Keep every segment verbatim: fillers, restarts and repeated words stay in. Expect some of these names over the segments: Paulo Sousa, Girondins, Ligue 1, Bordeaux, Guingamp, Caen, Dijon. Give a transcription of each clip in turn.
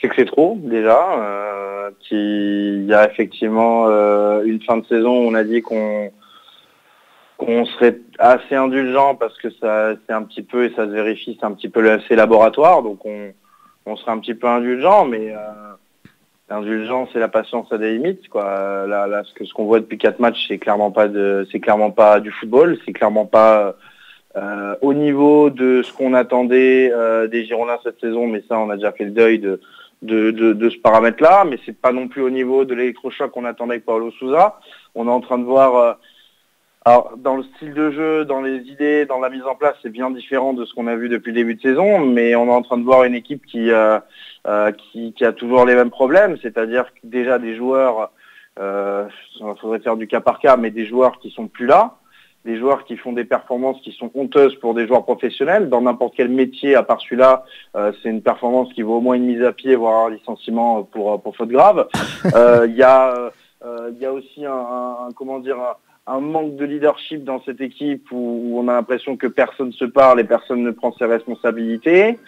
c'est que c'est trop déjà, euh, qu'il y a effectivement euh, une fin de saison où on a dit qu'on qu'on serait assez indulgent parce que ça c'est un petit peu, et ça se vérifie, c'est un petit peu le F C laboratoire, donc on, on serait un petit peu indulgent, mais euh, l'indulgence et la patience à des limites, quoi. Là, là ce que ce qu'on voit depuis quatre matchs, c'est clairement pas de c'est clairement pas du football, c'est clairement pas euh, au niveau de ce qu'on attendait euh, des Girondins cette saison, mais ça on a déjà fait le deuil de De, de, de ce paramètre-là, mais c'est pas non plus au niveau de l'électrochoc qu'on attendait avec Paulo Sousa. On est en train de voir, euh, alors dans le style de jeu, dans les idées, dans la mise en place, c'est bien différent de ce qu'on a vu depuis le début de saison, mais on est en train de voir une équipe qui, euh, euh, qui, qui a toujours les mêmes problèmes, c'est-à-dire déjà des joueurs, euh, il faudrait faire du cas par cas, mais des joueurs qui sont plus là, des joueurs qui font des performances qui sont honteuses pour des joueurs professionnels. Dans n'importe quel métier, à part celui-là, euh, c'est une performance qui vaut au moins une mise à pied, voire un licenciement pour, pour faute grave. Il euh, y, euh, y a aussi un, un, comment dire, un, un manque de leadership dans cette équipe où, où on a l'impression que personne se parle et personne ne prend ses responsabilités.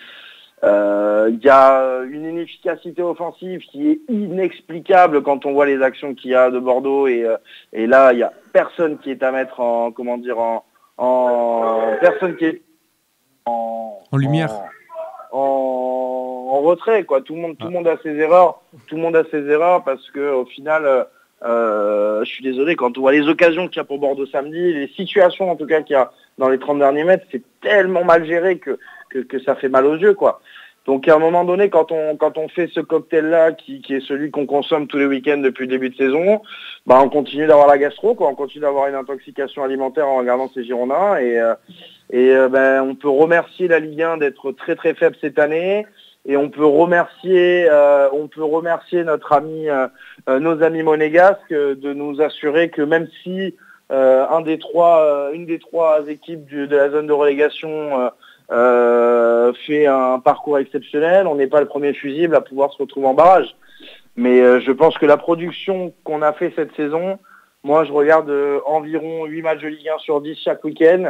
Il euh, y a une inefficacité offensive qui est inexplicable quand on voit les actions qu'il y a de Bordeaux, et, et là il n'y a personne qui est à mettre en comment dire en, en personne qui est en, en lumière en, en, en retrait, quoi. Tout le monde tout le monde a ses erreurs, tout le monde a ses erreurs parce que au final euh, je suis désolé, quand on voit les occasions qu'il y a pour Bordeaux samedi, les situations en tout cas qu'il y a dans les trente derniers mètres, c'est tellement mal géré que Que, que ça fait mal aux yeux, quoi. Donc à un moment donné, quand on, quand on fait ce cocktail-là, qui, qui est celui qu'on consomme tous les week-ends depuis le début de saison, bah on continue d'avoir la gastro, quoi. On continue d'avoir une intoxication alimentaire en regardant ces Girondins. Et, et bah, on peut remercier la Ligue un d'être très très faible cette année. Et on peut remercier, euh, on peut remercier notre ami, euh, nos amis monégasques de nous assurer que même si euh, un des trois, euh, une des trois équipes du, de la zone de relégation euh, Euh, fait un parcours exceptionnel, on n'est pas le premier fusible à pouvoir se retrouver en barrage. Mais euh, je pense que la production qu'on a fait cette saison, moi je regarde euh, environ huit matchs de Ligue un sur dix chaque week-end,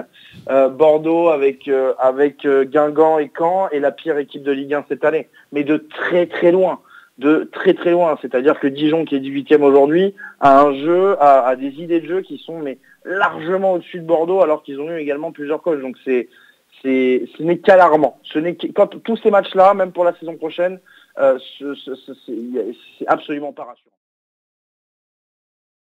euh, Bordeaux avec, euh, avec euh, Guingamp et Caen est la pire équipe de Ligue un cette année, mais de très très loin, de très très loin, c'est-à-dire que Dijon qui est dix-huitième aujourd'hui a un jeu, a, a des idées de jeu qui sont mais largement au-dessus de Bordeaux, alors qu'ils ont eu également plusieurs coachs, donc c'est C'est, ce n'est qu'alarmant. Ce n'est que, quand, tous ces matchs-là, même pour la saison prochaine, euh, ce, ce, ce, c'est, c'est absolument pas rassurant.